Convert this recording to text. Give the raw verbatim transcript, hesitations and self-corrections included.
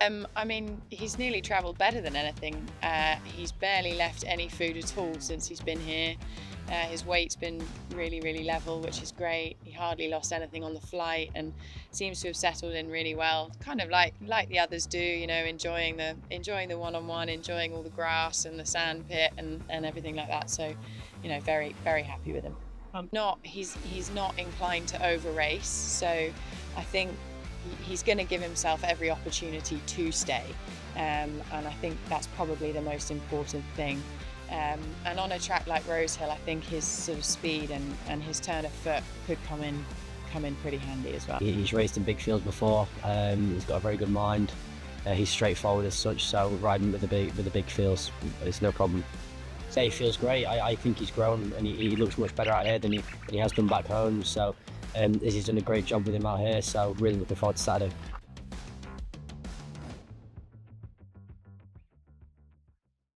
Um, I mean, he's nearly travelled better than anything. Uh, he's barely left any food at all since he's been here. Uh, his weight's been really, really level, which is great. He hardly lost anything on the flight and seems to have settled in really well, kind of like like the others do, you know, enjoying the enjoying the one-on-one, enjoying all the grass and the sand pit and, and everything like that. So, you know, very, very happy with him. Um, not he's he's not inclined to over race, so I think he's going to give himself every opportunity to stay, um, and I think that's probably the most important thing. Um, and on a track like Rosehill, I think his sort of speed and, and his turn of foot could come in come in pretty handy as well. He's raced in big fields before. Um, he's got a very good mind. Uh, he's straightforward as such, so riding with the big with the big fields, it's no problem. So he feels great. I, I think he's grown, and he, he looks much better out here than he, than he has done back home. So. Um, he's done a great job with him out here, so really looking forward to Saturday.